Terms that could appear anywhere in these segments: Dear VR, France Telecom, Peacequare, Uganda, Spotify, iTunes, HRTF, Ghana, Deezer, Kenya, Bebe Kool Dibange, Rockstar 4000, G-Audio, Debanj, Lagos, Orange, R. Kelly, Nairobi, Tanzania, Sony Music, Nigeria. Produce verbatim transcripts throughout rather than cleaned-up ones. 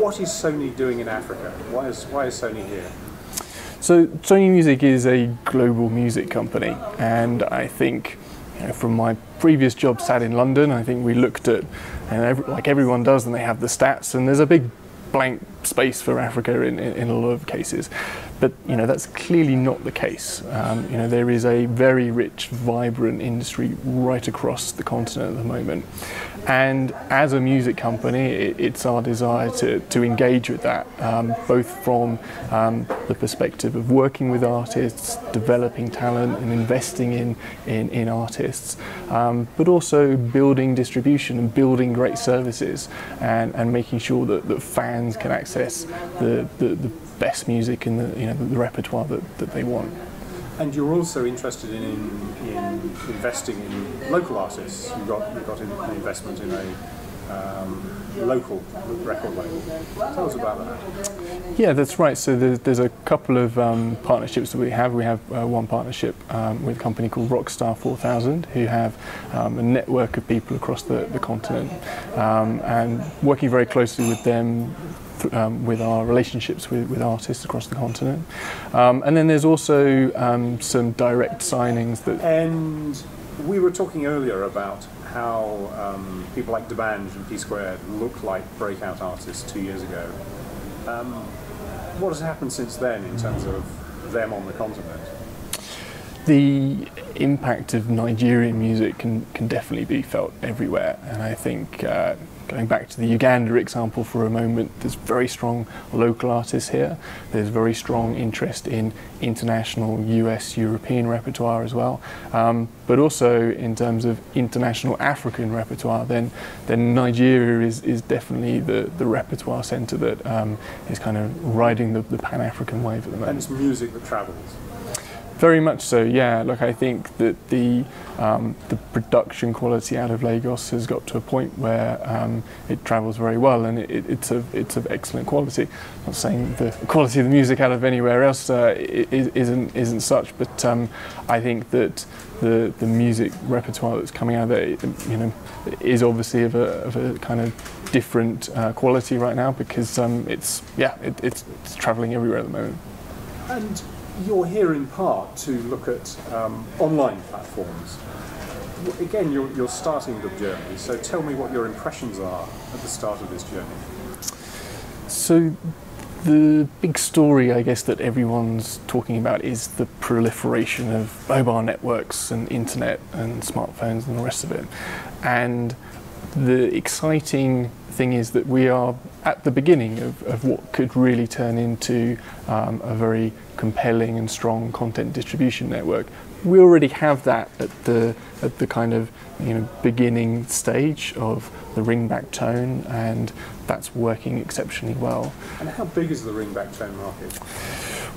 What is Sony doing in Africa? Why is why is Sony here? So Sony Music is a global music company, and I think, you know, from my previous job sat in London, I think we looked at, and every, like everyone does, and they have the stats, and there's a big blank space for Africa in, in, in a lot of cases, but you know that's clearly not the case. Um, you know there is a very rich, vibrant industry right across the continent at the moment. And as a music company, it's our desire to, to engage with that, um, both from um, the perspective of working with artists, developing talent and investing in, in, in artists, um, but also building distribution and building great services and, and making sure that, that fans can access the, the, the best music and the, you know, the, the repertoire that, that they want. And you're also interested in, in, in investing in local artists. You've got, you've got an investment in a um, local record label. Tell us about that. Yeah, that's right. So there's, there's a couple of um, partnerships that we have. We have uh, one partnership um, with a company called Rockstar four thousand, who have um, a network of people across the, the continent, um, and working very closely with them. Um, with our relationships with, with artists across the continent, um, and then there's also um, some direct signings that. And we were talking earlier about how um, people like Debanj and Peacequare looked like breakout artists two years ago. Um, what has happened since then in terms of them on the continent? The impact of Nigerian music can can definitely be felt everywhere, and I think. Uh, Going back to the Uganda example for a moment, there's very strong local artists here. There's very strong interest in international U S, European repertoire as well. Um, but also in terms of international African repertoire, then then Nigeria is, is definitely the, the repertoire centre that um, is kind of riding the, the Pan-African wave at the moment. And it's music that travels. Very much so, yeah. Look, I think that the um, the production quality out of Lagos has got to a point where um, it travels very well, and it, it's of it's of excellent quality. I'm not saying the quality of the music out of anywhere else uh, isn't isn't such, but um, I think that the the music repertoire that's coming out of it, you know, is obviously of a of a kind of different uh, quality right now because um, it's yeah it, it's, it's traveling everywhere at the moment. And you're here in part to look at um, online platforms. Again, you're, you're starting the journey, so tell me what your impressions are at the start of this journey. So the big story, I guess, that everyone's talking about is the proliferation of mobile networks and internet and smartphones and the rest of it. And the exciting thing is that we are at the beginning of, of what could really turn into um, a very compelling and strong content distribution network. We already have that at the at the kind of you know beginning stage of the ringback tone, and that's working exceptionally well. And how big is the ringback tone market?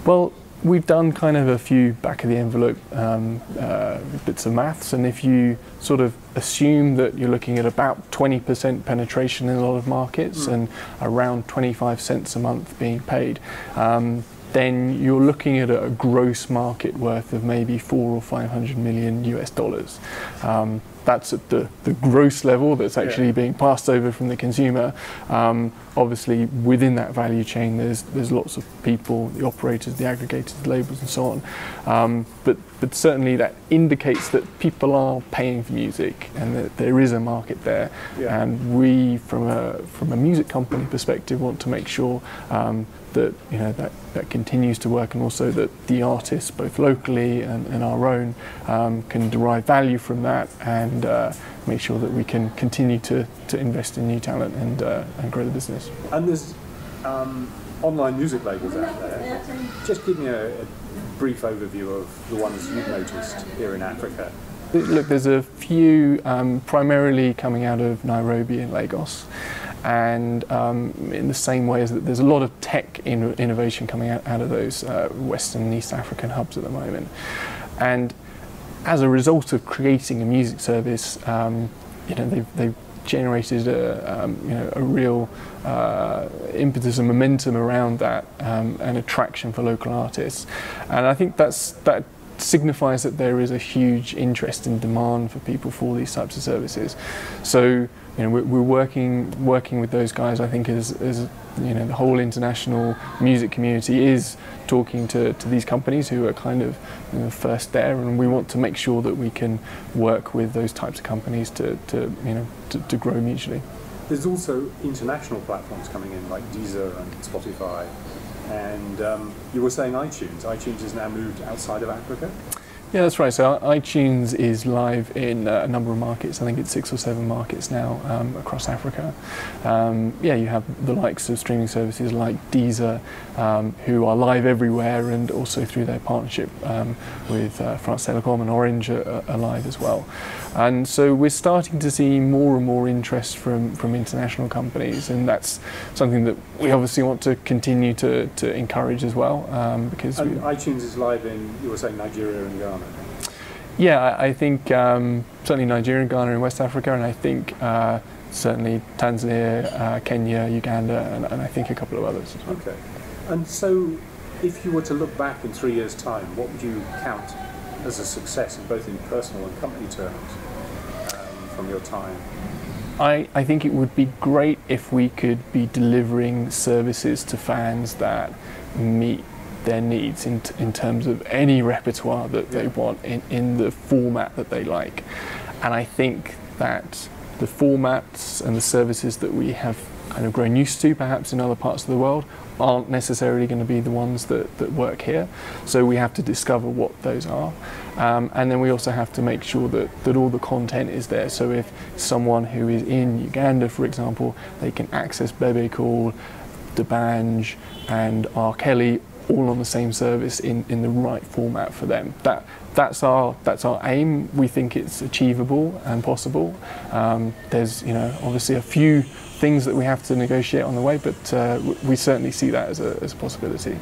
Well, we've done kind of a few back of the envelope um, uh, bits of maths, and if you sort of assume that you're looking at about twenty percent penetration in a lot of markets mm. and around twenty-five cents a month being paid, um, then you're looking at a gross market worth of maybe four or five hundred million U S dollars. Um, that's at the, the gross level that's actually yeah. being passed over from the consumer. Um, obviously within that value chain there's there's lots of people, the operators, the aggregators, the labels and so on. Um, but, but certainly that indicates that people are paying for music and that there is a market there. Yeah. And we from a, from a music company perspective want to make sure um, that you know that, that continues to work, and also that the artists, both locally and, and our own, um, can derive value from that, and uh, make sure that we can continue to, to invest in new talent and uh, and grow the business. And there's um, online music labels out there. Just give me a, a brief overview of the ones you've noticed here in Africa. Look, there's a few um, primarily coming out of Nairobi and Lagos. And um, in the same way as that there's a lot of tech in innovation coming out, out of those uh, Western and East African hubs at the moment. And as a result of creating a music service, um, you know, they've, they've generated a, um, you know, a real uh, impetus and momentum around that um, and attraction for local artists. And I think that's that. signifies that there is a huge interest and demand for people for these types of services. So, you know, we're, we're working working with those guys. I think as, as you know, the whole international music community is talking to, to these companies who are kind of, you know, first there, and we want to make sure that we can work with those types of companies to, to you know to, to grow mutually. There's also international platforms coming in like Deezer and Spotify. And um, you were saying iTunes. iTunes is now moved outside of Africa? Yeah, that's right. So iTunes is live in a number of markets. I think it's six or seven markets now um, across Africa. Um, yeah, you have the likes of streaming services like Deezer, um, who are live everywhere, and also through their partnership um, with uh, France Telecom and Orange are, are live as well. And so we're starting to see more and more interest from, from international companies, and that's something that we obviously want to continue to, to encourage as well. Um, because and iTunes is live in, you were saying, Nigeria and Ghana. Yeah, I think um, certainly Nigeria, Ghana and West Africa, and I think uh, certainly Tanzania, uh, Kenya, Uganda, and, and I think a couple of others as well. Okay. And so if you were to look back in three years' time, what would you count as a success, in both in personal and company terms, um, from your time? I, I think it would be great if we could be delivering services to fans that meet their needs in, t in terms of any repertoire that yeah. they want in, in the format that they like. And I think that the formats and the services that we have kind of grown used to perhaps in other parts of the world aren't necessarily going to be the ones that, that work here. So we have to discover what those are. Um, and then we also have to make sure that, that all the content is there. So if someone who is in Uganda, for example, they can access Bebe Kool, Dibange and R. Kelly all on the same service in, in the right format for them. That that's our that's our aim. We think it's achievable and possible. Um, there's you know obviously a few things that we have to negotiate on the way, but uh, we certainly see that as a, as a possibility.